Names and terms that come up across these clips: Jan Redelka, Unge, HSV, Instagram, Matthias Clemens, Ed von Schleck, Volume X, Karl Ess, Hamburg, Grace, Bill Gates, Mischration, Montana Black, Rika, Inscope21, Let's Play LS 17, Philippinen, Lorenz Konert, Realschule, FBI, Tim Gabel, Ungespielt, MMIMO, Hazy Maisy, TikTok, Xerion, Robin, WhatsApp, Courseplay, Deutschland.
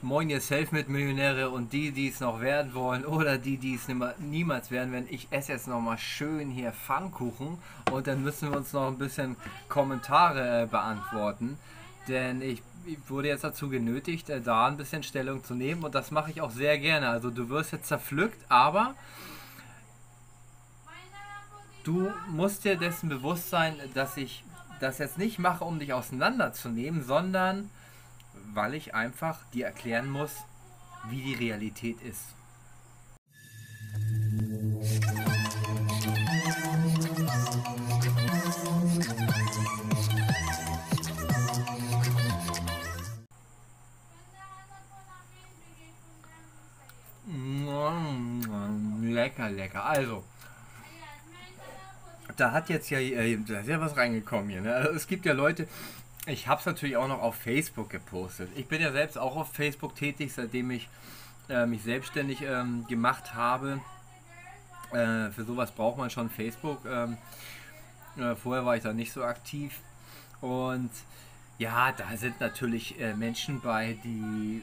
Moin ihr Selfmade-Millionäre und die, die es noch werden wollen oder die, die es niemals werden werden. Ich esse jetzt nochmal schön hier Pfannkuchen und dann müssen wir uns noch ein bisschen Kommentare beantworten, denn ich wurde jetzt dazu genötigt, da ein bisschen Stellung zu nehmen und das mache ich auch sehr gerne. Also du wirst jetzt zerpflückt, aber du musst dir dessen bewusst sein, dass ich das jetzt nicht mache, um dich auseinanderzunehmen, sondern weil ich einfach dir erklären muss, wie die Realität ist. Lecker, lecker. Also, da hat jetzt ja, da ist ja was reingekommen hier. Ne? Also, es gibt ja Leute. Ich habe es natürlich auch noch auf Facebook gepostet. Ich bin ja selbst auch auf Facebook tätig, seitdem ich mich selbstständig gemacht habe. Für sowas braucht man schon Facebook. Vorher war ich da nicht so aktiv. Und ja, da sind natürlich Menschen bei, die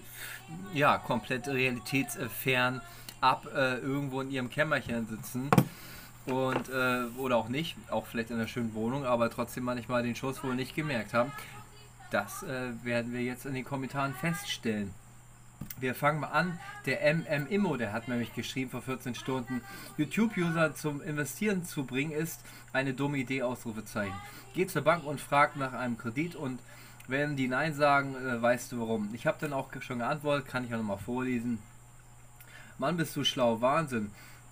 ja komplett realitätsfern ab irgendwo in ihrem Kämmerchen sitzen. Und, oder auch nicht, auch vielleicht in einer schönen Wohnung, aber trotzdem manchmal den Schuss wohl nicht gemerkt haben. Das werden wir jetzt in den Kommentaren feststellen. Wir fangen mal an. Der MMIMO, der hat nämlich geschrieben vor 14 Stunden, YouTube-User zum Investieren zu bringen ist eine dumme Idee, Ausrufezeichen. Geh zur Bank und frag nach einem Kredit und wenn die Nein sagen, weißt du warum. Ich habe dann auch schon geantwortet, kann ich auch nochmal vorlesen. Mann, bist du schlau, Wahnsinn.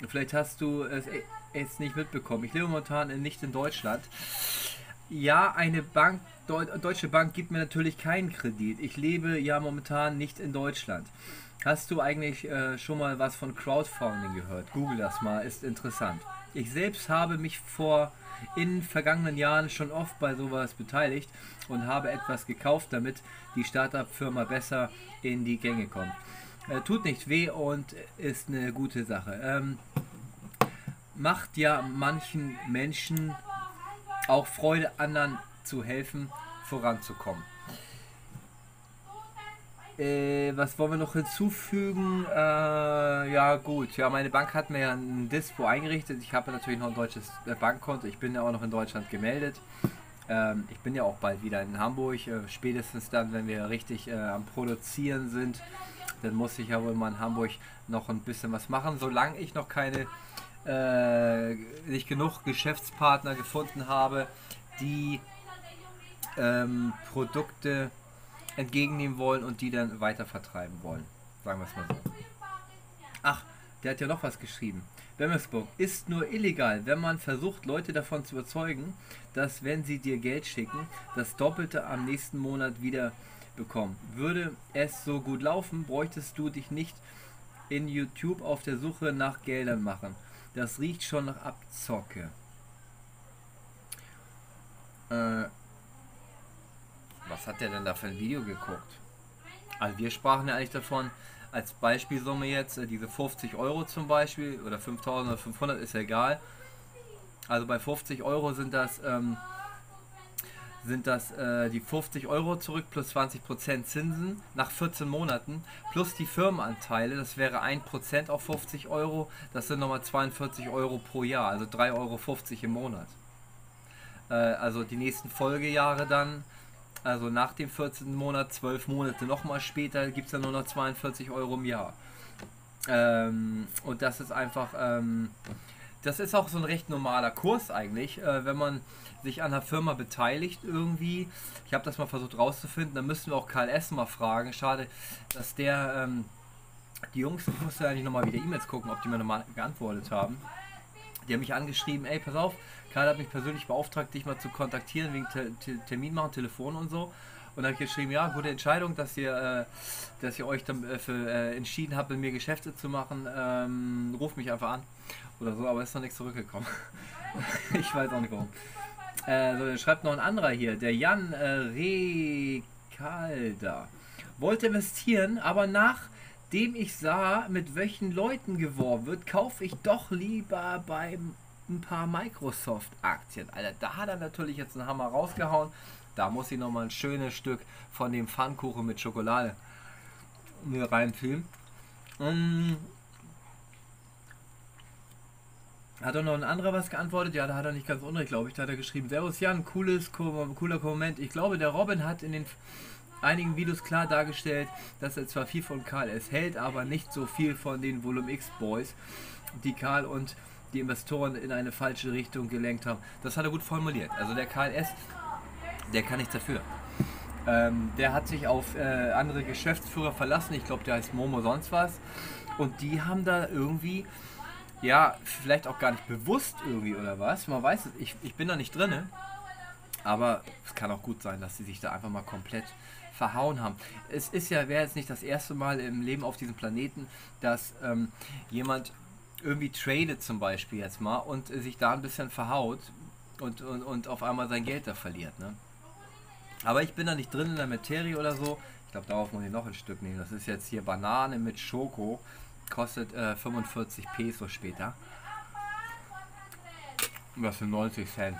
Vielleicht hast du es jetzt nicht mitbekommen. Ich lebe momentan nicht in Deutschland. Ja, eine Bank, Deutsche Bank gibt mir natürlich keinen Kredit. Ich lebe ja momentan nicht in Deutschland. Hast du eigentlich schon mal was von Crowdfunding gehört? Google das mal, ist interessant. Ich selbst habe mich in vergangenen Jahren schon oft bei sowas beteiligt und habe etwas gekauft, damit die Startup-Firma besser in die Gänge kommt. Tut nicht weh und ist eine gute Sache. Macht ja manchen Menschen auch Freude, anderen zu helfen, voranzukommen. Was wollen wir noch hinzufügen? Ja gut, ja, meine Bank hat mir ja ein Dispo eingerichtet. Ich habe natürlich noch ein deutsches Bankkonto. Ich bin ja auch noch in Deutschland gemeldet. Ich bin ja auch bald wieder in Hamburg. Spätestens dann, wenn wir richtig am Produzieren sind, dann muss ich ja wohl mal in Hamburg noch ein bisschen was machen. Solange ich noch nicht genug Geschäftspartner gefunden habe, die Produkte entgegennehmen wollen und die dann weiter vertreiben wollen. Sagen wir es mal so. Ach, der hat ja noch was geschrieben. Bemmelsburg ist nur illegal, wenn man versucht, Leute davon zu überzeugen, dass wenn sie dir Geld schicken, das Doppelte am nächsten Monat wieder bekommen. Würde es so gut laufen, bräuchtest du dich nicht in YouTube auf der Suche nach Geldern machen. Das riecht schon nach Abzocke. Was hat der denn da für ein Video geguckt? Also wir sprachen ja eigentlich davon, als Beispielsumme jetzt, diese 50 Euro zum Beispiel, oder 5000 oder 500, ist ja egal. Also bei 50 Euro sind das die 50 Euro zurück plus 20% Zinsen nach 14 Monaten plus die Firmenanteile, das wäre 1% auf 50 Euro, das sind nochmal 42 Euro pro Jahr, also 3,50 Euro im Monat. Also die nächsten Folgejahre dann, also nach dem 14. Monat, 12 Monate nochmal später, gibt es dann nur noch 42 Euro im Jahr. Und das ist einfach... das ist auch so ein recht normaler Kurs eigentlich, wenn man sich an einer Firma beteiligt irgendwie. Ich habe das mal versucht rauszufinden, da müssten wir auch Karl Ess mal fragen. Schade, dass der, die Jungs, ich musste eigentlich nochmal wieder E-Mails gucken, ob die mir nochmal geantwortet haben. Die haben mich angeschrieben, ey pass auf, Karl hat mich persönlich beauftragt, dich mal zu kontaktieren wegen Termin machen, Telefon und so. Und habe ich geschrieben, ja, gute Entscheidung, dass ihr euch dafür entschieden habt, mit mir Geschäfte zu machen. Ruft mich einfach an oder so, aber ist noch nichts zurückgekommen. Ich weiß auch nicht warum. So, dann schreibt noch ein anderer hier, der Jan Redelka. Wollte investieren, aber nachdem ich sah, mit welchen Leuten geworben wird, kaufe ich doch lieber beim ein paar Microsoft-Aktien. Alter, da hat er natürlich jetzt einen Hammer rausgehauen. Da muss ich nochmal ein schönes Stück von dem Pfannkuchen mit Schokolade mir reinfiel. Hat auch noch ein anderer was geantwortet? Ja, da hat er nicht ganz unrecht, glaube ich. Da hat er geschrieben, Servus Jan, cooler Komment. Ich glaube, der Robin hat in den einigen Videos klar dargestellt, dass er zwar viel von Karl Ess hält, aber nicht so viel von den Volume X Boys, die Karl und die Investoren in eine falsche Richtung gelenkt haben. Das hat er gut formuliert. Also der Karl Ess, der kann nichts dafür. Der hat sich auf andere Geschäftsführer verlassen. Ich glaube, der heißt Momo sonst was. Und die haben da irgendwie, ja, vielleicht auch gar nicht bewusst irgendwie oder was. Man weiß es, ich bin da nicht drin, ne? Aber es kann auch gut sein, dass sie sich da einfach mal komplett verhauen haben. Es ist ja, wäre jetzt nicht das erste Mal im Leben auf diesem Planeten, dass jemand irgendwie tradet zum Beispiel jetzt mal und sich da ein bisschen verhaut und auf einmal sein Geld da verliert, ne? Aber ich bin da nicht drin in der Materie oder so. Ich glaube, darauf muss ich noch ein Stück nehmen. Das ist jetzt hier Banane mit Schoko. Kostet 45 Peso später. Was für 90 Cent.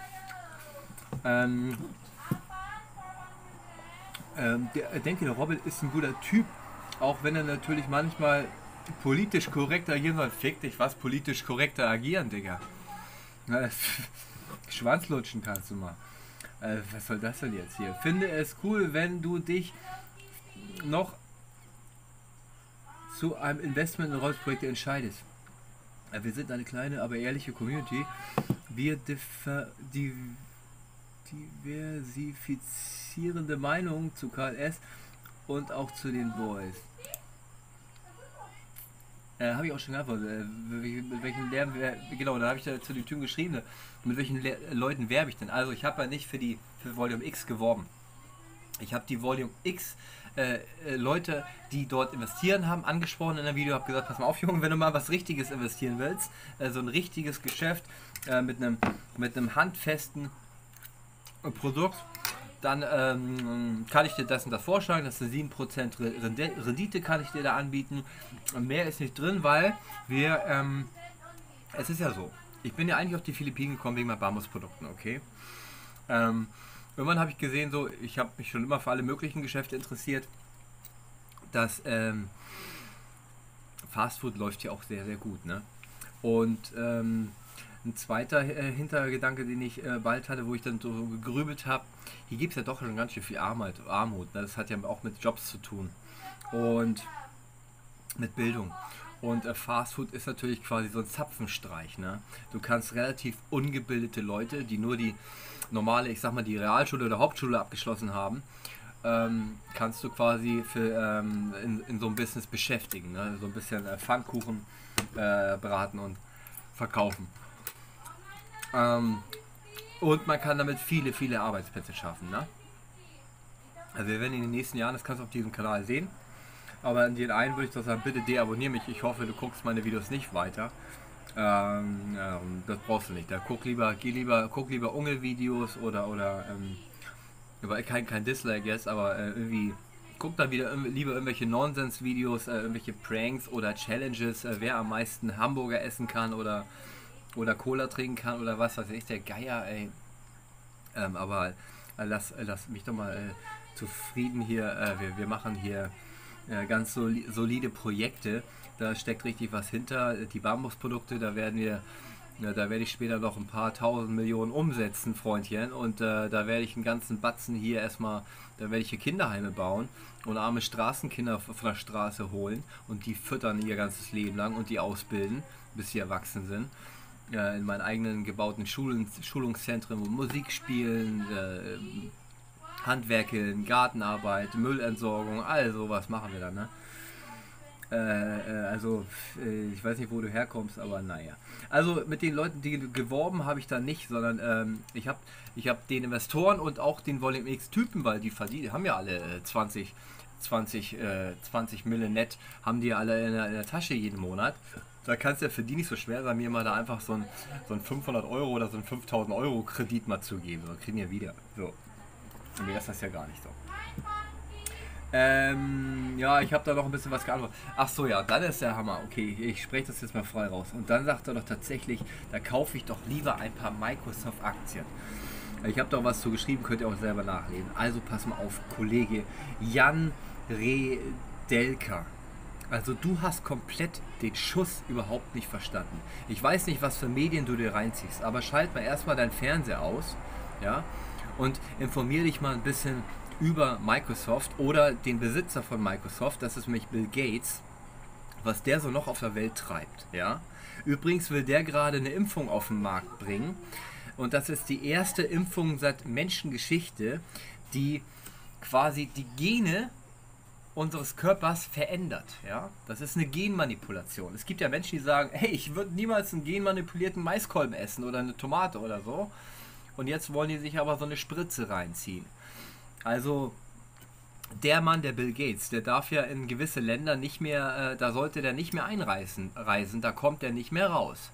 Ich denke, der Robin ist ein guter Typ. Auch wenn er natürlich manchmal politisch korrekt agieren soll. Fick dich, was politisch korrekter agieren, Digga. Na, Schwanzlutschen kannst du mal. Was soll das denn jetzt hier? Finde es cool, wenn du dich noch zu einem Investment in Rollenspielprojekte entscheidest. Wir sind eine kleine, aber ehrliche Community. Wir diversifizierende Meinungen zu Karl Ess und auch zu den Boys. Habe ich auch schon geantwortet. Mit welchen Lärm, genau, da habe ich ja zu den Typen geschrieben, mit welchen Leuten werbe ich denn? Also ich habe ja nicht für Volume X geworben. Ich habe die Volume X Leute, die dort investieren haben, angesprochen in einem Video, habe gesagt, pass mal auf, Junge, wenn du mal was Richtiges investieren willst, so ein richtiges Geschäft mit einem handfesten Produkt, dann kann ich dir das und das vorschlagen, das ist eine 7% Rendite kann ich dir da anbieten. Mehr ist nicht drin, weil wir, es ist ja so, ich bin ja eigentlich auf die Philippinen gekommen wegen meinen Bambus-Produkten, okay? Irgendwann habe ich gesehen, so, ich habe mich schon immer für alle möglichen Geschäfte interessiert, dass Fastfood läuft hier auch sehr, sehr gut, ne? Und ein zweiter Hintergedanke, den ich bald hatte, wo ich dann so gegrübelt habe, hier gibt es ja doch schon ganz schön viel Armut, ne? Das hat ja auch mit Jobs zu tun und mit Bildung. Und Fastfood ist natürlich quasi so ein Zapfenstreich, ne? Du kannst relativ ungebildete Leute, die nur die normale, ich sag mal, die Realschule oder Hauptschule abgeschlossen haben, kannst du quasi für, in so einem Business beschäftigen, ne? So ein bisschen Pfannkuchen braten und verkaufen. Und man kann damit viele, viele Arbeitsplätze schaffen, ne? Also wir werden in den nächsten Jahren, das kannst du auf diesem Kanal sehen, aber in den einen würde ich doch sagen, bitte deabonniere mich, ich hoffe, du guckst meine Videos nicht weiter. Das brauchst du nicht, da guck lieber Unge-Videos oder über kein Dislike jetzt, aber irgendwie guck dann wieder lieber irgendwelche Nonsens-Videos, irgendwelche Pranks oder Challenges, wer am meisten Hamburger essen kann oder Cola trinken kann oder was weiß ich, der Geier, ey. Aber lass mich doch mal zufrieden hier, wir machen hier ganz solide Projekte, da steckt richtig was hinter, die Bambusprodukte, da werde ich später noch ein paar tausend Millionen umsetzen, Freundchen, und da werde ich einen ganzen Batzen hier erstmal, da werde ich hier Kinderheime bauen und arme Straßenkinder von der Straße holen und die füttern ihr ganzes Leben lang und die ausbilden, bis sie erwachsen sind. In meinen eigenen gebauten Schulungszentren, wo Musik spielen, Handwerkeln, Gartenarbeit, Müllentsorgung, all sowas machen wir dann, ne? Also, ich weiß nicht, wo du herkommst, aber naja. Also, mit den Leuten, die geworben, habe ich da nicht, sondern ich hab den Investoren und auch den Volume X-Typen, weil die verdienen, haben ja alle 20 Mille net, haben die alle in der Tasche jeden Monat. Da kannst du ja für die nicht so schwer sein, mir mal da einfach so ein 500 Euro oder so ein 5000 Euro Kredit mal zu geben. So, kriegen wir wieder. So. Mir ist das ja gar nicht so. Ja, ich habe da noch ein bisschen was geantwortet. Ach so, ja, dann ist der Hammer. Okay, ich spreche das jetzt mal frei raus. Und dann sagt er doch tatsächlich, da kaufe ich doch lieber ein paar Microsoft-Aktien. Ich habe doch was zu geschrieben, könnt ihr auch selber nachlesen. Also pass mal auf, Kollege Jan Redelka. Redelka. Also du hast komplett den Schuss überhaupt nicht verstanden. Ich weiß nicht, was für Medien du dir reinziehst, aber schalt mal erstmal deinen Fernseher aus, ja, und informier dich mal ein bisschen über Microsoft oder den Besitzer von Microsoft, das ist nämlich Bill Gates, was der so noch auf der Welt treibt, ja. Übrigens will der gerade eine Impfung auf den Markt bringen und das ist die erste Impfung seit Menschengeschichte, die quasi die Gene unseres Körpers verändert. Ja? Das ist eine Genmanipulation. Es gibt ja Menschen, die sagen, hey, ich würde niemals einen genmanipulierten Maiskolben essen oder eine Tomate oder so. Und jetzt wollen die sich aber so eine Spritze reinziehen. Also der Mann, der Bill Gates, der darf ja in gewisse Länder nicht mehr, da sollte der nicht mehr einreisen, da kommt er nicht mehr raus.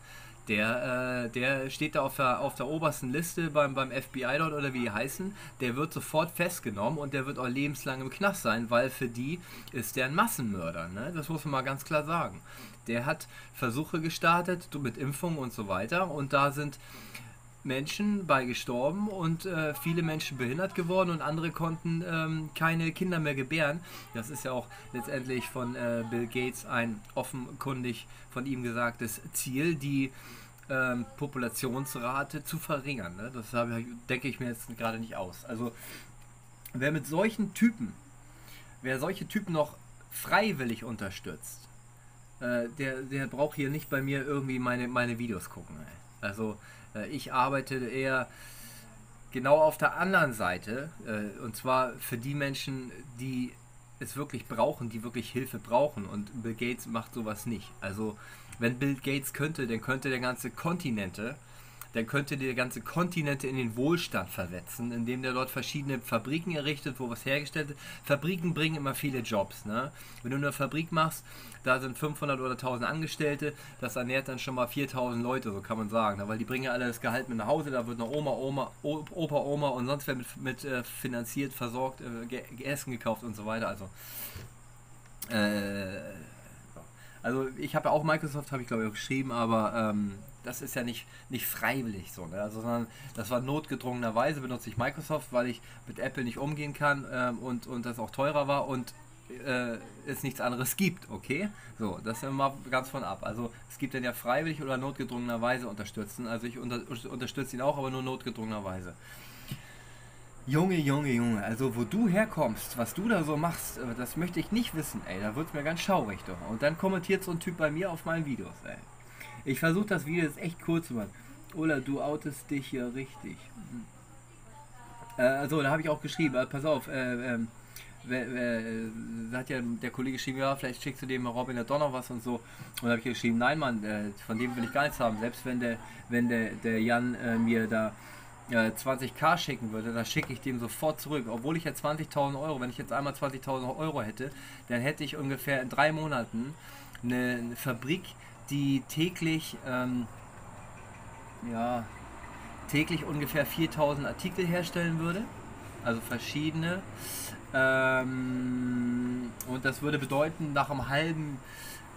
Der steht da auf der obersten Liste beim FBI dort oder wie die heißen, der wird sofort festgenommen und der wird auch lebenslang im Knast sein, weil für die ist der ein Massenmörder, ne? Das muss man mal ganz klar sagen. Der hat Versuche gestartet mit Impfungen und so weiter und da sind Menschen bei gestorben und viele Menschen behindert geworden und andere konnten keine Kinder mehr gebären. Das ist ja auch letztendlich von Bill Gates ein offenkundig von ihm gesagtes Ziel, die Populationsrate zu verringern. Ne? Das denke ich mir jetzt gerade nicht aus. Also wer solche Typen noch freiwillig unterstützt, der braucht hier nicht bei mir irgendwie meine Videos gucken. Ey. Also ich arbeite eher genau auf der anderen Seite und zwar für die Menschen, die es wirklich brauchen, die wirklich Hilfe brauchen und Bill Gates macht sowas nicht. Also wenn Bill Gates könnte, dann könnte der ganze Kontinente in den Wohlstand versetzen, indem der dort verschiedene Fabriken errichtet, wo was hergestellt wird. Fabriken bringen immer viele Jobs. Ne? Wenn du eine Fabrik machst, da sind 500 oder 1000 Angestellte, das ernährt dann schon mal 4000 Leute, so kann man sagen. Ne? Weil die bringen ja alle das Gehalt mit nach Hause, da wird noch Opa, Oma und sonst wer mit finanziert, versorgt, Essen gekauft und so weiter. Also ich habe ja auch Microsoft, habe ich glaube ich auch geschrieben, aber das ist ja nicht freiwillig so, ne? Also, sondern das war notgedrungenerweise, benutze ich Microsoft, weil ich mit Apple nicht umgehen kann und das auch teurer war und es nichts anderes gibt, okay? So, das sind wir mal ganz von ab. Also es gibt dann ja freiwillig oder notgedrungenerweise unterstützen. Also ich unterstütze ihn auch, aber nur notgedrungenerweise. Junge, also wo du herkommst, was du da so machst, das möchte ich nicht wissen, ey, da wird's mir ganz schaurig doch. Und dann kommentiert so ein Typ bei mir auf meinen Videos, ey. Ich versuche das Video jetzt echt kurz zu machen. Oder du outest dich hier richtig. Also, da habe ich auch geschrieben, pass auf, hat ja der Kollege geschrieben, ja, vielleicht schickst du dem Robin der Donner was und so. Und da habe ich geschrieben, nein Mann, von dem will ich gar nichts haben. Selbst wenn der Jan mir da 20.000 schicken würde, dann schicke ich dem sofort zurück. Obwohl ich ja 20.000 Euro, wenn ich jetzt einmal 20.000 Euro hätte, dann hätte ich ungefähr in 3 Monaten eine Fabrik, die täglich ungefähr 4.000 Artikel herstellen würde, also verschiedene. Und das würde bedeuten, nach einem halben,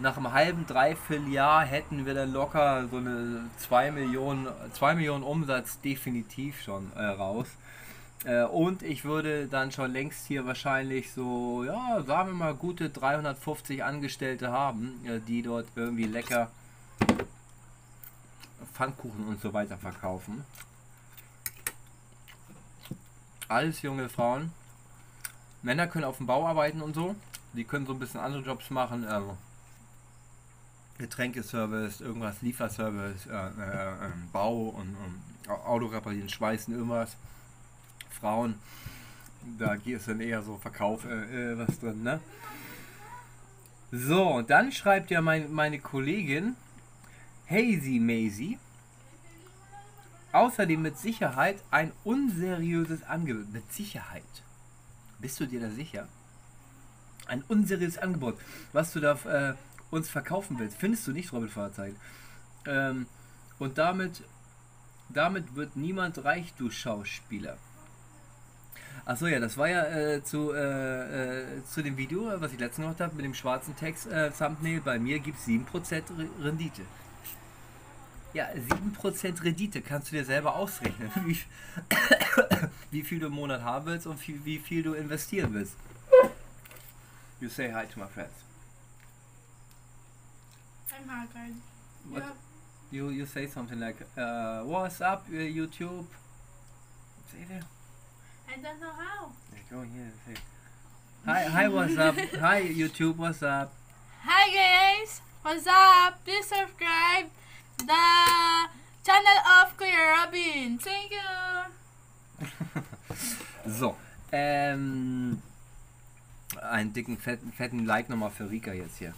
Dreivierteljahr hätten wir dann locker so eine 2 Millionen Umsatz definitiv schon raus. Und ich würde dann schon längst hier wahrscheinlich so, ja, sagen wir mal, gute 350 Angestellte haben, die dort irgendwie lecker Pfannkuchen und so weiter verkaufen. Alles junge Frauen. Männer können auf dem Bau arbeiten und so. Die können so ein bisschen andere Jobs machen. Getränkeservice, irgendwas, Lieferservice, Bau und Auto reparieren, Schweißen, irgendwas. Frauen, da ist dann eher so Verkauf was drin, ne? So, und dann schreibt ja meine Kollegin Hazy Maisy, außerdem mit Sicherheit ein unseriöses Angebot. Mit Sicherheit? Bist du dir da sicher? Ein unseriöses Angebot, was du da uns verkaufen willst, findest du nicht, Robin Fahrzeichen. Und damit wird niemand reich, du Schauspieler. Achso, ja, das war ja zu dem Video, was ich letztens gemacht habe, mit dem schwarzen Text, Thumbnail, bei mir gibt es 7% Rendite. Ja, 7% Rendite kannst du dir selber ausrechnen, wie viel du im Monat haben willst und wie viel du investieren willst. You say hi to my friends. I'm hi, guys. What? Yeah. You say something like, what's up, YouTube? Say there. I don't know how. Go here and say, hi, what's up? Hi, YouTube, what's up? Hi, guys. What's up? Please subscribe the channel of Kuya Robin. Thank you. So, einen dicken, fetten Like nochmal für Rika jetzt hier.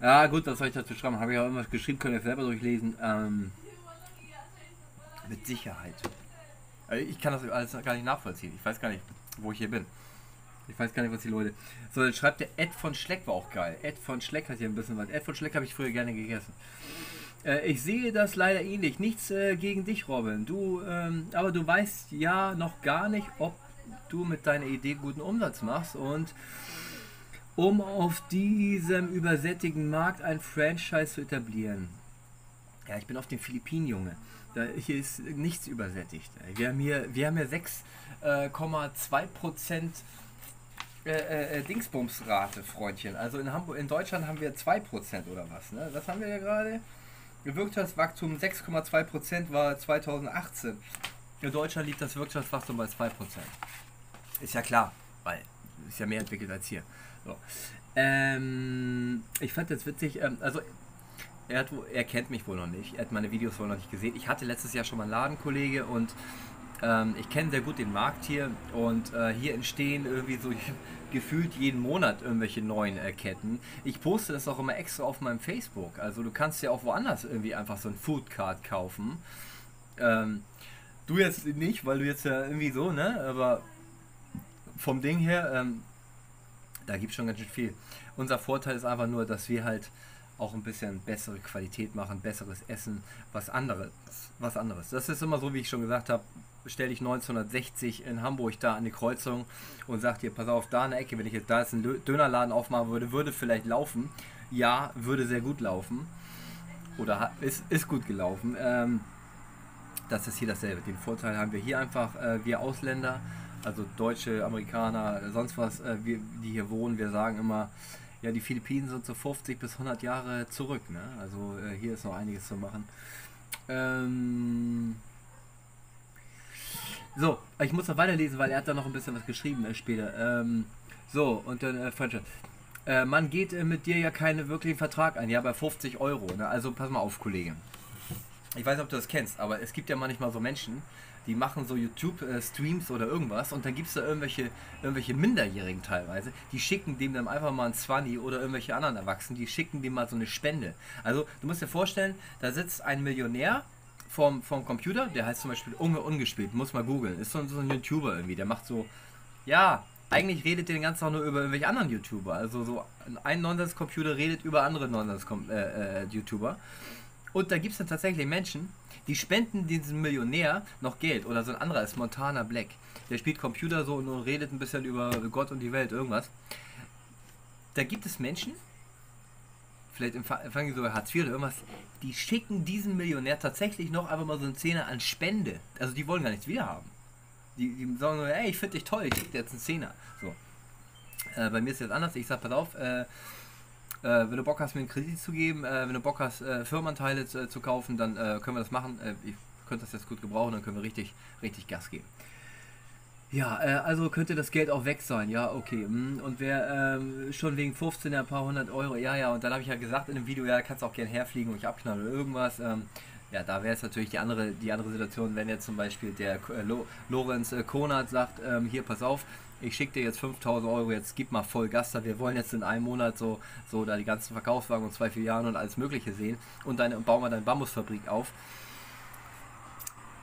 Ja gut, was soll ich dazu schreiben? Habe ich auch irgendwas geschrieben, könnt ihr selber durchlesen. Mit Sicherheit. Also ich kann das alles gar nicht nachvollziehen. Ich weiß gar nicht, wo ich hier bin. Ich weiß gar nicht, was die Leute... So, dann schreibt der Ed von Schleck, war auch geil. Ed von Schleck hat hier ein bisschen was. Ed von Schleck habe ich früher gerne gegessen. Ich sehe das leider ähnlich. Nichts gegen dich, Robin. Du, aber du weißt ja noch gar nicht, ob du mit deiner Idee guten Umsatz machst. Und um auf diesem übersättigten Markt ein Franchise zu etablieren. Ja, ich bin auf den Philippinen, Junge. Hier ist nichts übersättigt. Wir haben hier 6,2% Dingsbumsrate, Freundchen. Also in Deutschland haben wir 2% oder was. Ne? Was haben wir ja gerade? Wirtschaftswachstum 6,2% war 2018. In Deutschland liegt das Wirtschaftswachstum bei 2%. Ist ja klar, weil es ja mehr entwickelt als hier. So. Ich fand das witzig, also er kennt mich wohl noch nicht, er hat meine Videos wohl noch nicht gesehen. Ich hatte letztes Jahr schon mal einen Ladenkollege und ich kenne sehr gut den Markt hier und hier entstehen irgendwie so gefühlt jeden Monat irgendwelche neuen Ketten. Ich poste das auch immer extra auf meinem Facebook, also du kannst ja auch woanders irgendwie einfach so ein Foodcard kaufen. Du jetzt nicht, weil du jetzt ja irgendwie so, ne, aber vom Ding her, da gibt es schon ganz schön viel. Unser Vorteil ist einfach nur, dass wir halt auch ein bisschen bessere Qualität machen, besseres Essen, was anderes. Das ist immer so, wie ich schon gesagt habe, stelle ich 1960 in Hamburg da an die Kreuzung und sage dir, pass auf, da in der Ecke, wenn ich jetzt da jetzt einen Dönerladen aufmachen würde, würde vielleicht laufen. Ja, würde sehr gut laufen. Oder ist gut gelaufen. Das ist hier dasselbe. Den Vorteil haben wir hier einfach, wir Ausländer, also Deutsche, Amerikaner, sonst was, wir, die hier wohnen, wir sagen immer, ja, die Philippinen sind so 50 bis 100 Jahre zurück, ne? Also hier ist noch einiges zu machen. So, ich muss noch weiterlesen, weil er hat da noch ein bisschen was geschrieben später. So, und dann Franchise. Man geht mit dir ja keinen wirklichen Vertrag ein, ja, bei 50 Euro, ne? Also pass mal auf, Kollege. Ich weiß nicht, ob du das kennst, aber es gibt ja manchmal so Menschen, die machen so YouTube-Streams oder irgendwas und dann gibt es da irgendwelche Minderjährigen teilweise, die schicken dem dann einfach mal einen 20 oder irgendwelche anderen Erwachsenen, die schicken dem mal so eine Spende. Also du musst dir vorstellen, da sitzt ein Millionär vom Computer, der heißt zum Beispiel Unge, Ungespielt, muss mal googeln, ist so ein YouTuber irgendwie, der macht so, ja, eigentlich redet der den ganzen Tag nur über irgendwelche anderen YouTuber, also so ein Nonsens-Computer redet über andere Nonsens-YouTuber. Und da gibt es dann tatsächlich Menschen, die spenden diesem Millionär noch Geld. Oder so ein anderer ist Montana Black. Der spielt Computer so und redet ein bisschen über Gott und die Welt, irgendwas. Da gibt es Menschen, vielleicht empfangen die sogar Hartz IV oder irgendwas, die schicken diesem Millionär tatsächlich noch einfach mal so einen Zehner an Spende. Also die wollen gar nichts wiederhaben. Die sagen so, ey, ich finde dich toll, ich krieg dir jetzt einen Zehner. So. Bei mir ist das anders. Ich sag, pass auf, wenn du Bock hast, mir einen Kredit zu geben, wenn du Bock hast, Firmenanteile zu kaufen, dann können wir das machen. Ich könnte das jetzt gut gebrauchen, dann können wir richtig Gas geben. Ja, also könnte das Geld auch weg sein. Ja, okay. Und wer schon wegen 15 ein paar 100 Euro, ja, und dann habe ich ja gesagt in dem Video, ja, kannst auch gerne herfliegen und ich abknallen oder irgendwas. Ja, da wäre es natürlich die andere Situation, wenn jetzt zum Beispiel der Lorenz Konert sagt, hier, pass auf, ich schicke dir jetzt 5000 Euro, jetzt gib mal voll Gas da, wir wollen jetzt in einem Monat so da die ganzen Verkaufswagen und 2 Filialen und alles mögliche sehen und dann bauen wir deine Bambusfabrik auf,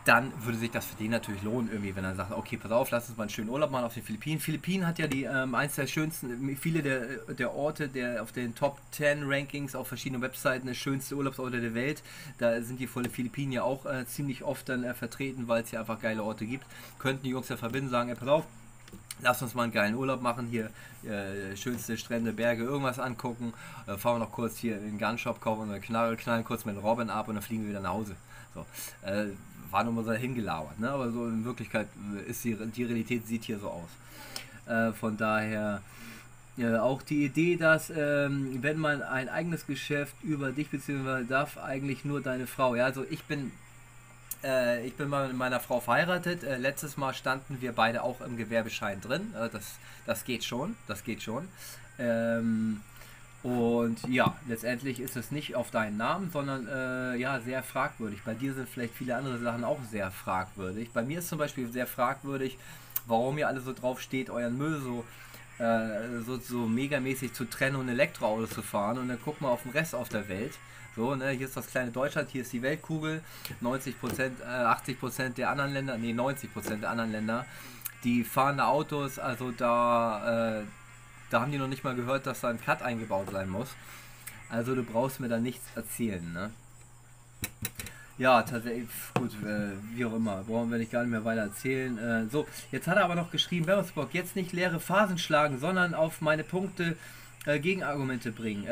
dann würde sich das für den natürlich lohnen irgendwie, wenn er sagt, okay, pass auf, lass uns mal einen schönen Urlaub machen auf den Philippinen. Philippinen hat ja eins der schönsten, viele der Orte, der auf den Top 10 Rankings auf verschiedenen Webseiten, der schönste Urlaubsorte der Welt, da sind die von den Philippinen ja auch ziemlich oft dann vertreten, weil es ja einfach geile Orte gibt, könnten die Jungs ja verbinden, sagen, ey, pass auf, lass uns mal einen geilen Urlaub machen, hier schönste Strände, Berge, irgendwas angucken, fahren wir noch kurz hier in den Gunshop, kaufen unsere Knarre, knallen kurz mit Robin ab und dann fliegen wir wieder nach Hause. So, war nur mal so hingelauert, ne? Aber so in Wirklichkeit ist die Realität sieht hier so aus. Von daher auch die Idee, dass wenn man ein eigenes Geschäft über dich bzw. darf eigentlich nur deine Frau. Ja, also ich bin mal mit meiner Frau verheiratet. Letztes Mal standen wir beide auch im Gewerbeschein drin. Das geht schon, das geht schon. Und ja, letztendlich ist es nicht auf deinen Namen, sondern ja, sehr fragwürdig. Bei dir sind vielleicht viele andere Sachen auch sehr fragwürdig. Bei mir ist zum Beispiel sehr fragwürdig, warum ihr alle so drauf steht, euren Müll so megamäßig zu trennen und Elektroautos zu fahren, und dann guck mal auf den Rest auf der Welt. So, ne, hier ist das kleine Deutschland, hier ist die Weltkugel, 80% der anderen Länder, nee, 90% der anderen Länder, die fahren da Autos, also da haben die noch nicht mal gehört, dass da ein Cut eingebaut sein muss. Also du brauchst mir da nichts erzählen, ne? Ja, tatsächlich, gut, wie auch immer, brauchen wir nicht gar nicht mehr weiter erzählen. So, jetzt hat er aber noch geschrieben, Werbungsblock, jetzt nicht leere Phasen schlagen, sondern auf meine Punkte Gegenargumente bringen.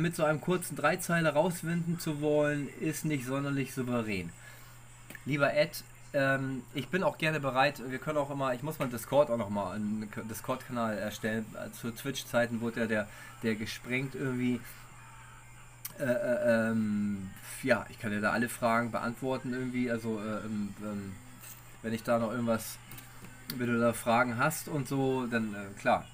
Mit so einem kurzen Dreizeiler rauswinden zu wollen, ist nicht sonderlich souverän. Lieber Ed, ich bin auch gerne bereit, wir können auch immer, ich muss mal Discord auch nochmal, einen Discord-Kanal erstellen. Zu Twitch-Zeiten wurde ja der gesprengt irgendwie. Ja, ich kann ja da alle Fragen beantworten irgendwie, also wenn ich da noch irgendwas, wenn du da Fragen hast und so, dann klar,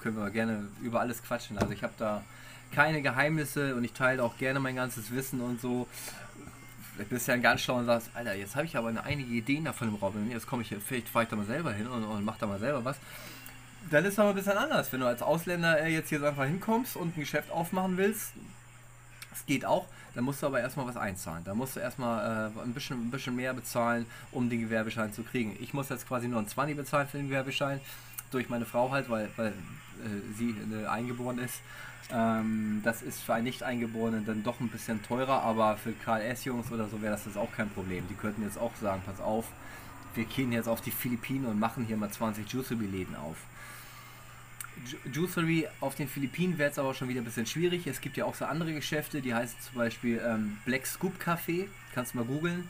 können wir gerne über alles quatschen, also ich habe da keine Geheimnisse und ich teile auch gerne mein ganzes Wissen und so. Du bist ja ein ganz schlau und sagst, Alter, jetzt habe ich aber einige Ideen davon im Robin, jetzt komme ich hier, vielleicht fahre ich da mal selber hin und mache da mal selber was. Dann ist es aber ein bisschen anders, wenn du als Ausländer jetzt hier einfach hinkommst und ein Geschäft aufmachen willst, das geht auch, dann musst du aber erstmal was einzahlen. Da musst du erstmal ein bisschen mehr bezahlen, um den Gewerbeschein zu kriegen. Ich muss jetzt quasi nur ein 20 bezahlen für den Gewerbeschein, durch meine Frau halt, weil sie eingeboren ist. Das ist für einen Nicht-Eingeborenen dann doch ein bisschen teurer, aber für Karl Ess Jungs oder so wäre das jetzt auch kein Problem. Die könnten jetzt auch sagen, pass auf, wir gehen jetzt auf die Philippinen und machen hier mal 20 Juicery-Läden auf. Juicery auf den Philippinen wäre es aber schon wieder ein bisschen schwierig. Es gibt ja auch so andere Geschäfte, die heißen zum Beispiel Black Scoop Café. Kannst du mal googeln.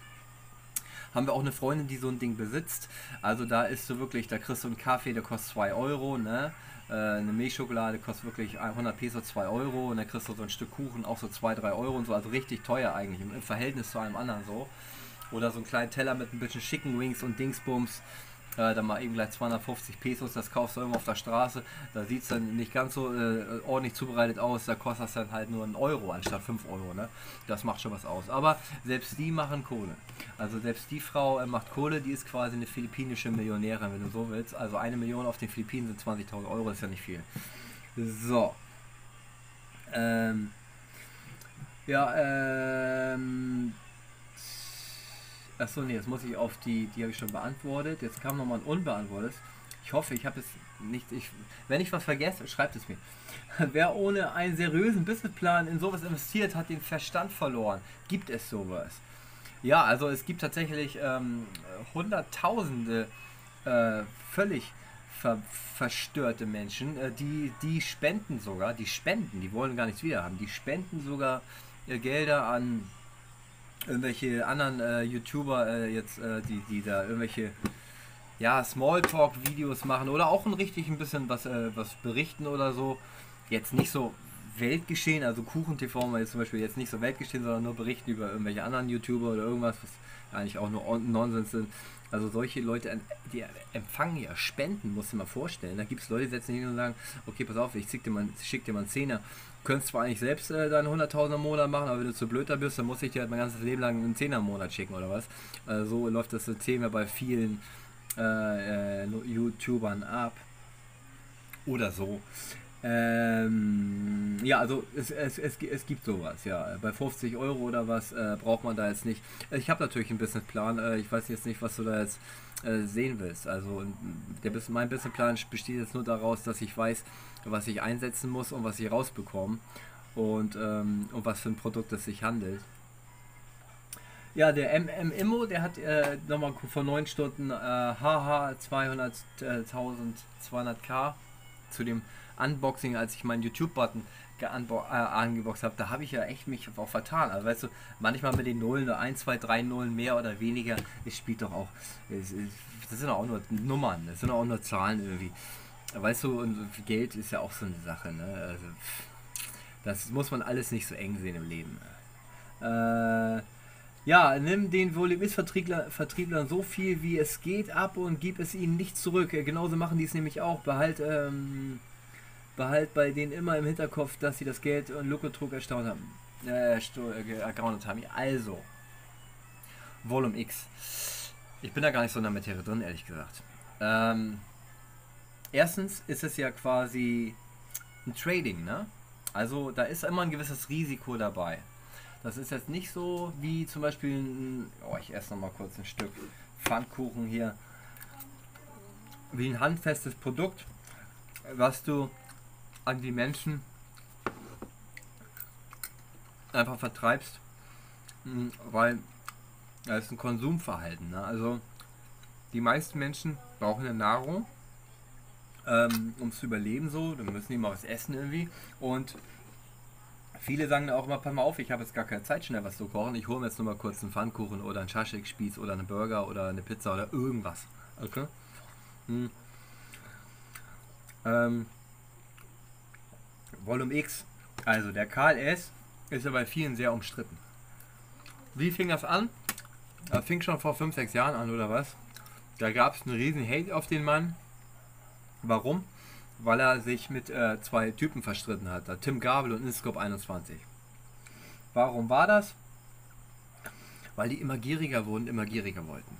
Haben wir auch eine Freundin, die so ein Ding besitzt. Also da ist so wirklich, da kriegst du einen Kaffee, der kostet 2 Euro. Ne? Eine Milchschokolade kostet wirklich 100 Peso 2 Euro. Und dann kriegst du so ein Stück Kuchen auch so 2-3 Euro und so. Also richtig teuer eigentlich im Verhältnis zu allem anderen so. Oder so einen kleinen Teller mit ein bisschen Chicken Wings und Dingsbums. Dann mal eben gleich 250 Pesos, das kaufst du irgendwo auf der Straße, da sieht es dann nicht ganz so ordentlich zubereitet aus, da kostet das dann halt nur 1 Euro anstatt 5 Euro, ne? Das macht schon was aus, aber selbst die machen Kohle, also selbst die Frau macht Kohle, die ist quasi eine philippinische Millionärin, wenn du so willst, also 1 Million auf den Philippinen sind 20.000 Euro, ist ja nicht viel. So, achso, nee, jetzt muss ich auf die habe ich schon beantwortet. Jetzt kam nochmal ein unbeantwortetes. Ich hoffe, ich habe es nicht, wenn ich was vergesse, schreibt es mir. Wer ohne einen seriösen Businessplan in sowas investiert, hat den Verstand verloren. Gibt es sowas? Ja, also es gibt tatsächlich Hunderttausende völlig verstörte Menschen, die spenden sogar, die wollen gar nichts wieder haben, die spenden sogar Gelder an irgendwelche anderen YouTuber jetzt, die da irgendwelche, ja, Smalltalk-Videos machen oder auch ein bisschen was berichten oder so. Jetzt nicht so Weltgeschehen, also Kuchen-TV haben wir jetzt zum Beispiel jetzt nicht so Weltgeschehen, sondern nur berichten über irgendwelche anderen YouTuber oder irgendwas, was eigentlich auch nur Nonsens sind. Also solche Leute, die empfangen ja Spenden, musst du dir mal vorstellen. Da gibt es Leute, die setzen hin und sagen, okay, pass auf, ich schick dir mal einen Zehner. Du könntest zwar eigentlich selbst deinen 100.000er Monat machen, aber wenn du zu blöd da bist, dann muss ich dir halt mein ganzes Leben lang einen Zehner Monat schicken oder was. So läuft das System ja bei vielen YouTubern ab. Oder so. Ja, also es gibt sowas, ja. Bei 50 Euro oder was braucht man da jetzt nicht. Ich habe natürlich einen Businessplan, ich weiß jetzt nicht, was du da jetzt sehen willst. Also mein Businessplan besteht jetzt nur daraus, dass ich weiß, was ich einsetzen muss und was ich rausbekomme und um was für ein Produkt es sich handelt. Ja, der MMIMO, der hat nochmal vor 9 Stunden haha 200.000 200k zu dem Unboxing, als ich meinen YouTube-Button angeboxt habe, da habe ich ja echt mich auch vertan. Also weißt du, manchmal mit den Nullen, 1, 2, 3 Nullen mehr oder weniger, es spielt doch auch, das sind auch nur Nummern, das sind auch nur Zahlen irgendwie. Weißt du, und Geld ist ja auch so eine Sache, ne? Also, das muss man alles nicht so eng sehen im Leben. Ja, nimm den Volume-X-Vertrieblern so viel wie es geht ab und gib es ihnen nicht zurück. Genauso machen die es nämlich auch. Behalt bei denen immer im Hinterkopf, dass sie das Geld und Lukotrug erstaunt haben. Ergaunert haben. Also, Volume X. Ich bin da gar nicht so in der Materie drin, ehrlich gesagt. Erstens ist es ja quasi ein Trading, ne? Also da ist immer ein gewisses Risiko dabei. Das ist jetzt nicht so wie zum Beispiel ein, oh, ich esse noch mal kurz ein Stück Pfannkuchen hier, wie ein handfestes Produkt, was du an die Menschen einfach vertreibst, weil das ist ein Konsumverhalten, ne? Also die meisten Menschen brauchen eine Nahrung, um zu überleben, so, dann müssen die mal was essen irgendwie, und viele sagen auch immer, pass mal auf, ich habe jetzt gar keine Zeit, schnell was zu kochen, ich hole mir jetzt nur mal kurz einen Pfannkuchen oder einen Schaschlik-Spieß oder einen Burger oder eine Pizza oder irgendwas. Okay. Hm. Volume X, also der Karl Ess ist ja bei vielen sehr umstritten. Wie fing das an? Das fing schon vor 5, 6 Jahren an oder was? Da gab es einen riesen Hate auf den Mann. Warum? Weil er sich mit zwei Typen verstritten hat, Tim Gabel und Inscope21. Warum war das? Weil die immer gieriger wurden, immer gieriger wollten.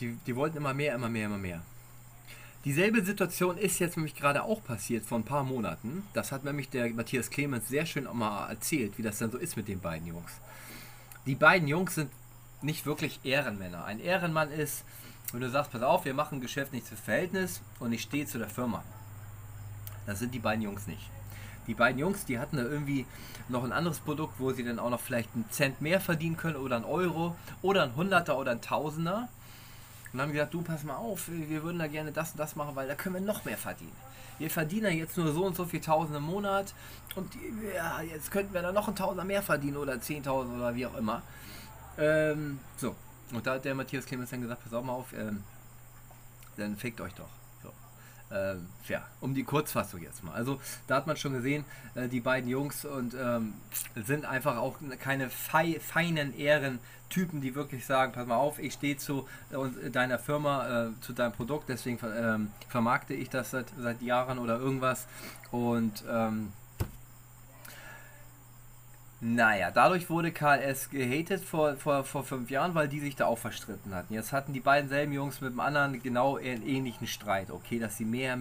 Die wollten immer mehr, immer mehr, immer mehr. Dieselbe Situation ist jetzt nämlich gerade auch passiert vor ein paar Monaten. Das hat nämlich der Matthias Clemens sehr schön auch mal erzählt, wie das dann so ist mit den beiden Jungs. Die beiden Jungs sind nicht wirklich Ehrenmänner. Ein Ehrenmann ist, wenn du sagst, pass auf, wir machen Geschäft nicht zu Verhältnis und ich stehe zu der Firma. Das sind die beiden Jungs nicht. Die beiden Jungs, die hatten da irgendwie noch ein anderes Produkt, wo sie dann auch noch vielleicht einen Cent mehr verdienen können oder einen Euro oder einen Hunderter oder einen Tausender. Und haben gesagt, du, pass mal auf, wir würden da gerne das und das machen, weil da können wir noch mehr verdienen. Wir verdienen ja jetzt nur so und so viel Tausende im Monat und ja, jetzt könnten wir da noch einen Tausender mehr verdienen oder 10.000 oder wie auch immer. So. Und da hat der Matthias Clemens dann gesagt, pass auch mal auf, dann fickt euch doch. So. Ja, um die Kurzfassung jetzt mal. Also da hat man schon gesehen, die beiden Jungs und sind einfach auch keine feinen Ehrentypen, die wirklich sagen, pass mal auf, ich stehe zu deiner Firma, zu deinem Produkt, deswegen vermarkte ich das seit Jahren oder irgendwas. Und naja, dadurch wurde Karl Ess gehatet vor 5 Jahren, weil die sich da auch verstritten hatten. Jetzt hatten die beiden selben Jungs mit dem anderen genau einen ähnlichen Streit. Okay, dass sie mehr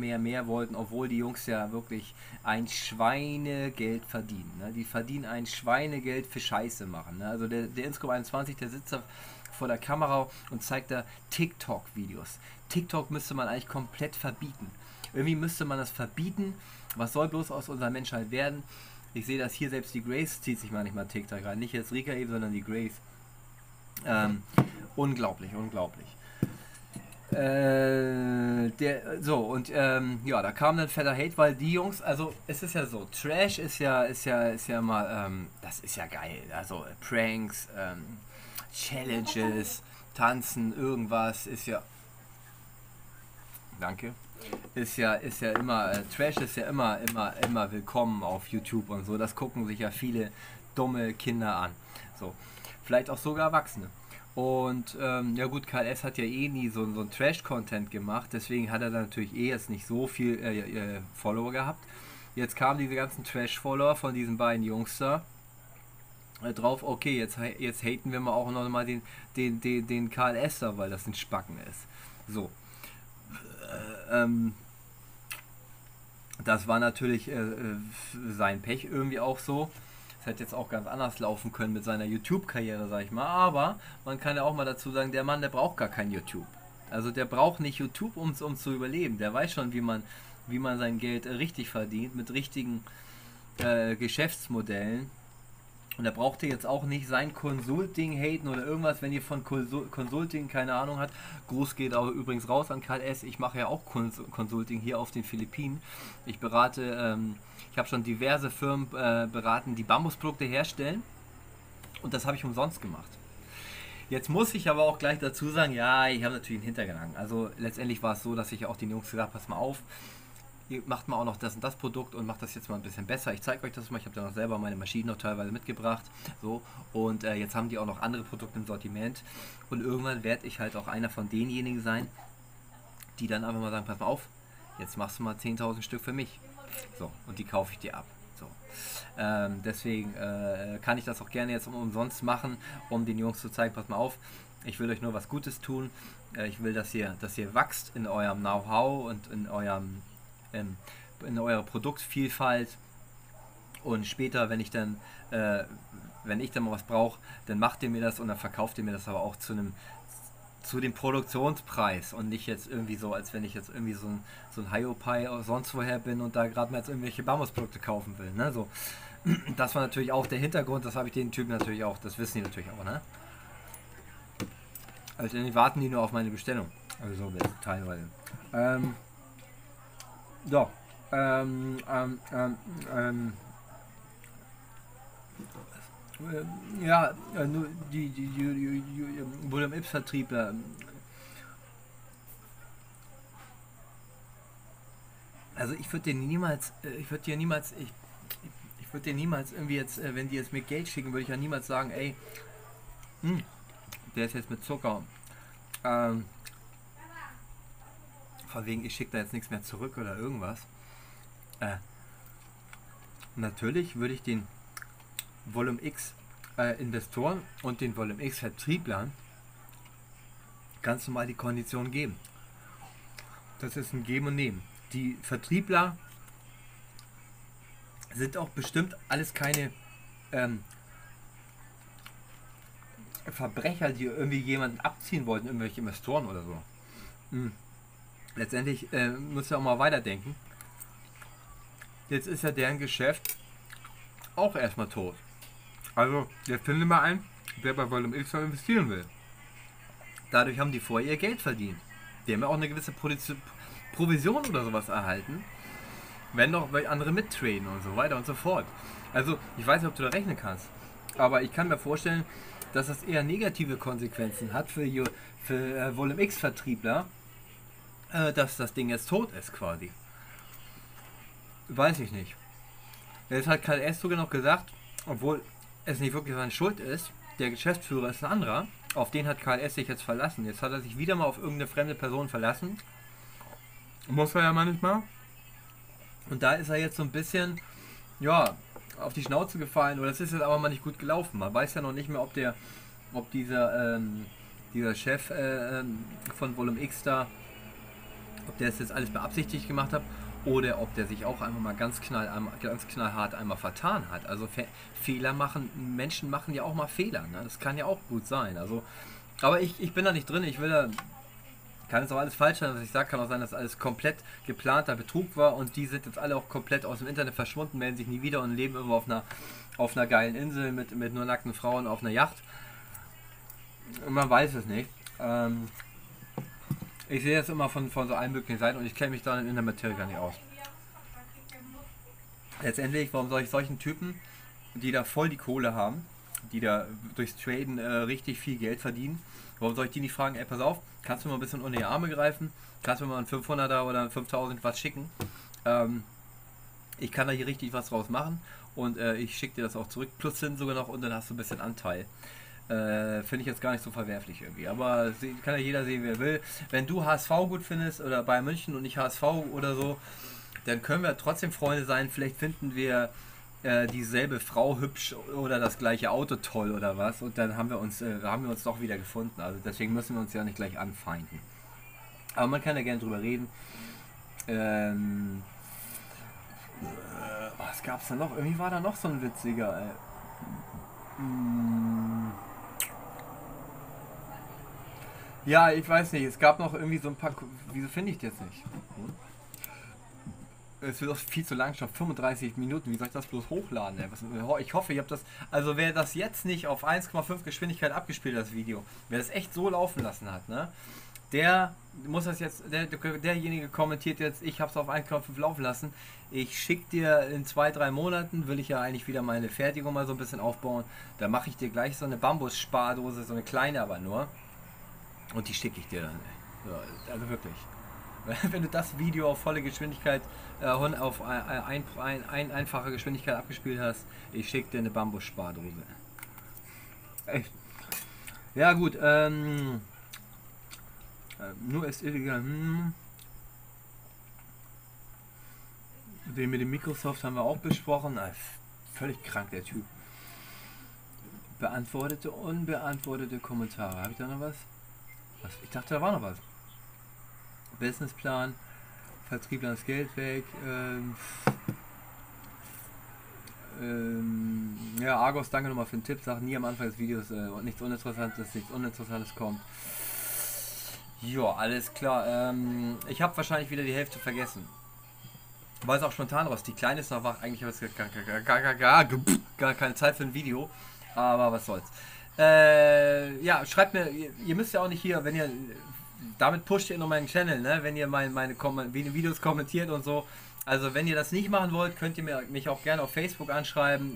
wollten, obwohl die Jungs ja wirklich ein Schweinegeld verdienen. Ne? Die verdienen ein Schweinegeld für Scheiße machen. Ne? Also der Inscope21, der sitzt da vor der Kamera und zeigt da TikTok-Videos. TikTok müsste man eigentlich komplett verbieten. Irgendwie müsste man das verbieten. Was soll bloß aus unserer Menschheit werden? Ich sehe das hier, selbst die Grace zieht sich manchmal TikTok rein. Nicht jetzt Rika eben, sondern die Grace. Unglaublich, unglaublich. Ja, da kam dann fetter Hate, weil die Jungs, also es ist ja so, Trash ist ja mal, das ist ja geil. Also Pranks, Challenges, Tanzen, irgendwas ist ja. Danke. Ist ja immer, Trash ist ja immer willkommen auf YouTube und so. Das gucken sich ja viele dumme Kinder an. So, vielleicht auch sogar Erwachsene. Und ja gut, Karl Ess hat ja eh nie so einen Trash-Content gemacht, deswegen hat er da natürlich eh jetzt nicht so viel Follower gehabt. Jetzt kamen diese ganzen Trash-Follower von diesen beiden Jungs da drauf, okay, jetzt haten wir mal auch noch mal den Karl Ess da, weil das ein Spacken ist. So. Das war natürlich sein Pech irgendwie auch so. Es hätte jetzt auch ganz anders laufen können mit seiner YouTube-Karriere, sag ich mal. Aber man kann ja auch mal dazu sagen, der Mann, der braucht gar kein YouTube. Also der braucht nicht YouTube, um zu überleben. Der weiß schon, wie man sein Geld richtig verdient, mit richtigen Geschäftsmodellen. Und da braucht ihr jetzt auch nicht sein Consulting haten oder irgendwas, wenn ihr von Consulting keine Ahnung habt. Gruß geht auch übrigens raus an Karl Ess. Ich mache ja auch Consulting hier auf den Philippinen. Ich berate, ich habe schon diverse Firmen beraten, die Bambusprodukte herstellen. Und das habe ich umsonst gemacht. Jetzt muss ich aber auch gleich dazu sagen, ja, ich habe natürlich einen Hintergedanken. Also letztendlich war es so, dass ich auch den Jungs gesagt habe, pass mal auf. Ihr macht mal auch noch das und das Produkt und macht das jetzt mal ein bisschen besser. Ich zeige euch das mal. Ich habe da noch selber meine Maschinen noch teilweise mitgebracht. So, und jetzt haben die auch noch andere Produkte im Sortiment. Und irgendwann werde ich halt auch einer von denjenigen sein, die dann einfach mal sagen, pass mal auf, jetzt machst du mal 10.000 Stück für mich. So, und die kaufe ich dir ab. So. Deswegen kann ich das auch gerne jetzt umsonst machen, um den Jungs zu zeigen, pass mal auf, ich will euch nur was Gutes tun. Ich will, dass ihr wächst in eurem Know-how und in eurer Produktvielfalt, und später, wenn ich dann mal was brauche, dann macht ihr mir das und dann verkauft ihr mir das aber auch zu dem Produktionspreis und nicht jetzt irgendwie so, als wenn ich jetzt irgendwie so ein Hiopai sonst woher bin und da gerade mal jetzt irgendwelche Bambusprodukte kaufen will, ne? So, das war natürlich auch der Hintergrund, das habe ich den Typen natürlich auch, das wissen die natürlich auch, ne? Also warten die nur auf meine Bestellung, also so teilweise. So, ja, nur die Volume X-Vertrieb, also ich würde dir niemals irgendwie jetzt, wenn die jetzt mir Geld schicken, würde ich ja niemals sagen, ey, der ist jetzt mit Zucker, von wegen, ich schicke da jetzt nichts mehr zurück oder irgendwas. Natürlich würde ich den Volume X Investoren und den Volume X Vertrieblern ganz normal die Kondition geben. Das ist ein Geben und Nehmen. Die Vertriebler sind auch bestimmt alles keine Verbrecher, die irgendwie jemanden abziehen wollten, irgendwelche Investoren oder so. Letztendlich muss ja auch mal weiterdenken. Jetzt ist ja deren Geschäft auch erstmal tot. Also, jetzt finde mal einen, der bei Volume X investieren will. Dadurch haben die vorher ihr Geld verdient. Die haben ja auch eine gewisse Provision oder sowas erhalten, wenn noch andere mittraden und so weiter und so fort. Also, ich weiß nicht, ob du da rechnen kannst, aber ich kann mir vorstellen, dass das eher negative Konsequenzen hat für Volume X Vertriebler, dass das Ding jetzt tot ist quasi. Weiß ich nicht. Jetzt hat Karl Ess sogar noch gesagt, obwohl es nicht wirklich seine Schuld ist, der Geschäftsführer ist ein anderer, auf den hat Karl Ess sich jetzt verlassen. Jetzt hat er sich wieder mal auf irgendeine fremde Person verlassen. Muss er ja manchmal. Und da ist er jetzt so ein bisschen, ja, auf die Schnauze gefallen, oder es ist jetzt aber mal nicht gut gelaufen. Man weiß ja noch nicht mehr, ob dieser Chef von Volume X da, ob der es jetzt alles beabsichtigt gemacht hat oder ob der sich auch einfach mal ganz knallhart einmal vertan hat. Also Fehler machen, Menschen machen ja auch mal Fehler, ne? Das kann ja auch gut sein. Also, aber ich bin da nicht drin, kann es auch alles falsch sein, was ich sage, kann auch sein, dass alles komplett geplanter Betrug war und die sind jetzt alle auch komplett aus dem Internet verschwunden, melden sich nie wieder und leben immer auf einer geilen Insel mit nur nackten Frauen auf einer Yacht. Man weiß es nicht. Ich sehe jetzt immer von so allen möglichen Seiten und ich kenne mich da in der Materie gar nicht aus. Letztendlich, warum soll ich solchen Typen, die da voll die Kohle haben, die da durchs Traden richtig viel Geld verdienen, warum soll ich die nicht fragen, ey, pass auf, kannst du mal ein bisschen unter die Arme greifen, kannst du mal einen 500er oder einen 5000 was schicken, ich kann da hier richtig was draus machen und ich schicke dir das auch zurück, plus hin sogar noch, und dann hast du ein bisschen Anteil. Finde ich jetzt gar nicht so verwerflich irgendwie, aber kann ja jeder sehen, wer will. Wenn du HSV gut findest oder Bayern München und ich HSV oder so, dann können wir trotzdem Freunde sein. Vielleicht finden wir dieselbe Frau hübsch oder das gleiche Auto toll oder was, und dann haben wir uns doch wieder gefunden. Also deswegen müssen wir uns ja nicht gleich anfeinden. Aber man kann ja gerne drüber reden. Was gab es da noch? Irgendwie war da noch so ein witziger. Ja, ich weiß nicht, es gab noch irgendwie so ein paar. Wieso finde ich das jetzt nicht? es wird auch viel zu lang, schon 35 Minuten. Wie soll ich das bloß hochladen? Ey? Ich hoffe, ihr habt das. Also, wer das jetzt nicht auf 1,5 Geschwindigkeit abgespielt hat, das Video, wer das echt so laufen lassen hat, ne? Der muss das jetzt, derjenige kommentiert jetzt, ich habe es auf 1,5 laufen lassen. Ich schicke dir in 2-3 Monaten, will ich ja eigentlich wieder meine Fertigung mal so ein bisschen aufbauen. Da mache ich dir gleich so eine Bambus-Spardose, so eine kleine aber nur. Und die schicke ich dir dann. Ja, also wirklich. Wenn du das Video auf volle Geschwindigkeit, auf einfache Geschwindigkeit abgespielt hast, ich schicke dir eine Bambus-Spardose. Echt. Ja gut, nur ist illegal. Den mit dem Microsoft haben wir auch besprochen. Völlig krank der Typ. Beantwortete, unbeantwortete Kommentare. Habe ich da noch was? Ich dachte, da war noch was. Businessplan, Vertriebler das Geld weg. Ja, Argos, danke nochmal für den Tipp. Sag nie am Anfang des Videos nichts Uninteressantes kommt. Ja, alles klar. Ich habe wahrscheinlich wieder die Hälfte vergessen. War es auch spontan raus. Die Kleine ist noch wach. Eigentlich habe ich gar keine Zeit für ein Video. Aber was soll's. Ja, schreibt mir. Ihr müsst ja auch nicht hier, wenn ihr... Damit pusht ihr noch meinen Channel, ne? Wenn ihr meine Videos kommentiert und so. Also wenn ihr das nicht machen wollt, könnt ihr mich auch gerne auf Facebook anschreiben.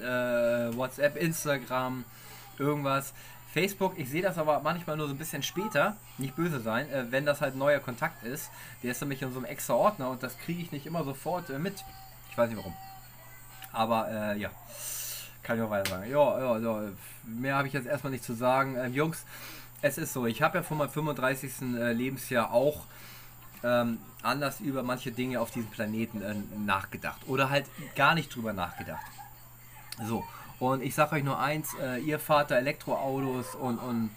WhatsApp, Instagram, irgendwas. Facebook, ich sehe das aber manchmal nur so ein bisschen später, nicht böse sein, wenn das halt ein neuer Kontakt ist. Der ist nämlich in so einem extra Ordner und das kriege ich nicht immer sofort mit. Ich weiß nicht warum. Aber ja, kann ich auch weiter sagen. Ja, mehr habe ich jetzt erstmal nicht zu sagen. Jungs, es ist so, ich habe ja von meinem 35. Lebensjahr auch anders über manche Dinge auf diesem Planeten nachgedacht. Oder halt gar nicht drüber nachgedacht. So. Und ich sage euch nur eins, ihr fahrt da Elektroautos und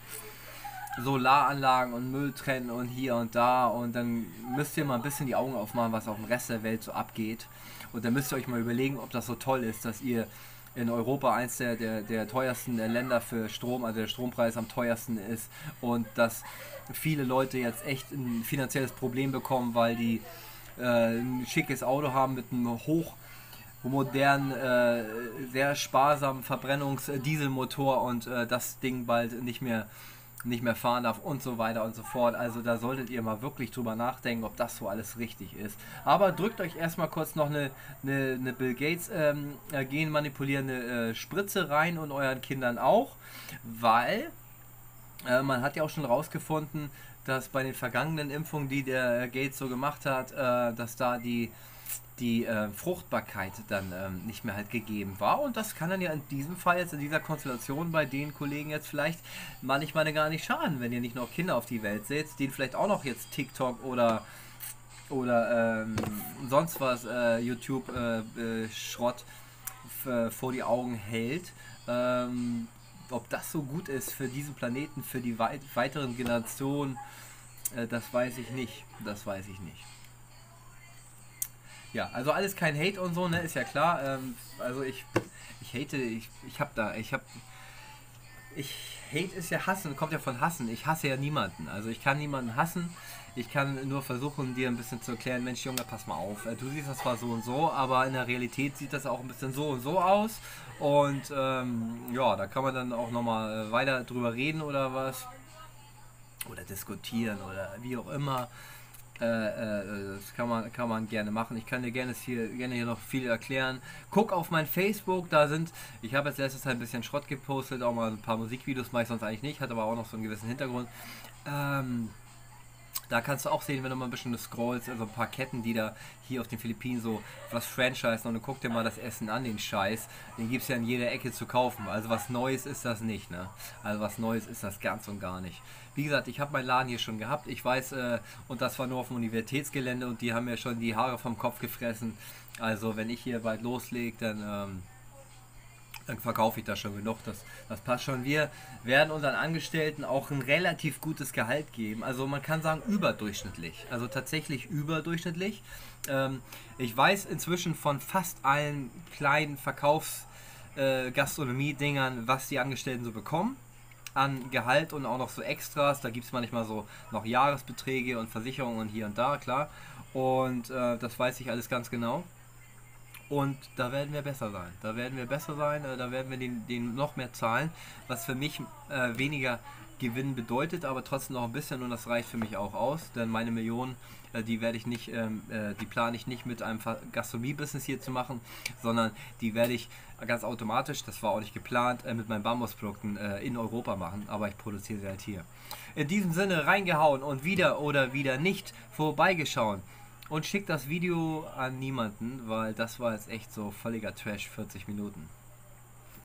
Solaranlagen und Müll trennen und hier und da. Und dann müsst ihr mal ein bisschen die Augen aufmachen, was auf dem Rest der Welt so abgeht. Und dann müsst ihr euch mal überlegen, ob das so toll ist, dass ihr in Europa eins der teuersten Länder für Strom, also der Strompreis am teuersten ist. Und dass viele Leute jetzt echt ein finanzielles Problem bekommen, weil die ein schickes Auto haben mit einem modernen, sehr sparsamen Verbrennungsdieselmotor und das Ding bald nicht mehr fahren darf und so weiter und so fort. Also da solltet ihr mal wirklich drüber nachdenken, ob das so alles richtig ist. Aber drückt euch erstmal kurz noch eine Bill Gates genmanipulierende Spritze rein und euren Kindern auch, weil man hat ja auch schon rausgefunden, dass bei den vergangenen Impfungen, die der Gates so gemacht hat, dass da die Fruchtbarkeit dann nicht mehr halt gegeben war. Und das kann dann ja in diesem Fall jetzt, in dieser Konstellation bei den Kollegen jetzt vielleicht manchmal gar nicht schaden, wenn ihr nicht noch Kinder auf die Welt seht, denen vielleicht auch noch jetzt TikTok oder sonst was, YouTube Schrott vor die Augen hält. Ob das so gut ist für diesen Planeten, für die weiteren Generationen, das weiß ich nicht. Das weiß ich nicht. Ja, also alles kein Hate und so, ne, ist ja klar. Also Hate ist ja hassen, kommt ja von hassen. Ich hasse ja niemanden. Also ich kann niemanden hassen. Ich kann nur versuchen, dir ein bisschen zu erklären, Mensch Junge, pass mal auf. Du siehst das zwar so und so, aber in der Realität sieht das auch ein bisschen so und so aus. Und ja, da kann man dann auch nochmal weiter drüber reden oder was. Oder diskutieren oder wie auch immer. Das kann man gerne machen. Ich kann dir gerne hier noch viel erklären. Guck auf mein Facebook, da sind, ich habe jetzt letztes Mal ein bisschen Schrott gepostet, auch mal ein paar Musikvideos, mache ich sonst eigentlich nicht, hat aber auch noch so einen gewissen Hintergrund. Da kannst du auch sehen, wenn du mal ein bisschen scrollst, also ein paar Ketten, die da hier auf den Philippinen so was franchisen, und guck dir mal das Essen an, den Scheiß. Den gibt es ja in jeder Ecke zu kaufen. Also was Neues ist das nicht, ne? Also was Neues ist das ganz und gar nicht. Wie gesagt, ich habe meinen Laden hier schon gehabt. Ich weiß, und das war nur auf dem Universitätsgelände und die haben mir schon die Haare vom Kopf gefressen. Also wenn ich hier bald loslege, dann verkaufe ich das schon genug, das passt schon. Wir werden unseren Angestellten auch ein relativ gutes Gehalt geben, also man kann sagen überdurchschnittlich, also tatsächlich überdurchschnittlich. Ich weiß inzwischen von fast allen kleinen Verkaufs-Gastronomie-Dingern, was die Angestellten so bekommen an Gehalt und auch noch so Extras, da gibt es manchmal so noch Jahresbeträge und Versicherungen und hier und da, klar, und das weiß ich alles ganz genau. Und da werden wir besser sein. Da werden wir besser sein, da werden wir den noch mehr zahlen, was für mich weniger Gewinn bedeutet, aber trotzdem noch ein bisschen, und das reicht für mich auch aus, denn meine Millionen, die werde ich nicht, die plane ich nicht mit einem Gastronomie-Business hier zu machen, sondern die werde ich ganz automatisch, das war auch nicht geplant, mit meinen Bambusprodukten in Europa machen, aber ich produziere sie halt hier. In diesem Sinne reingehauen und wieder oder wieder nicht vorbeigeschaut. Und schickt das Video an niemanden, weil das war jetzt echt so völliger Trash, 40 Minuten.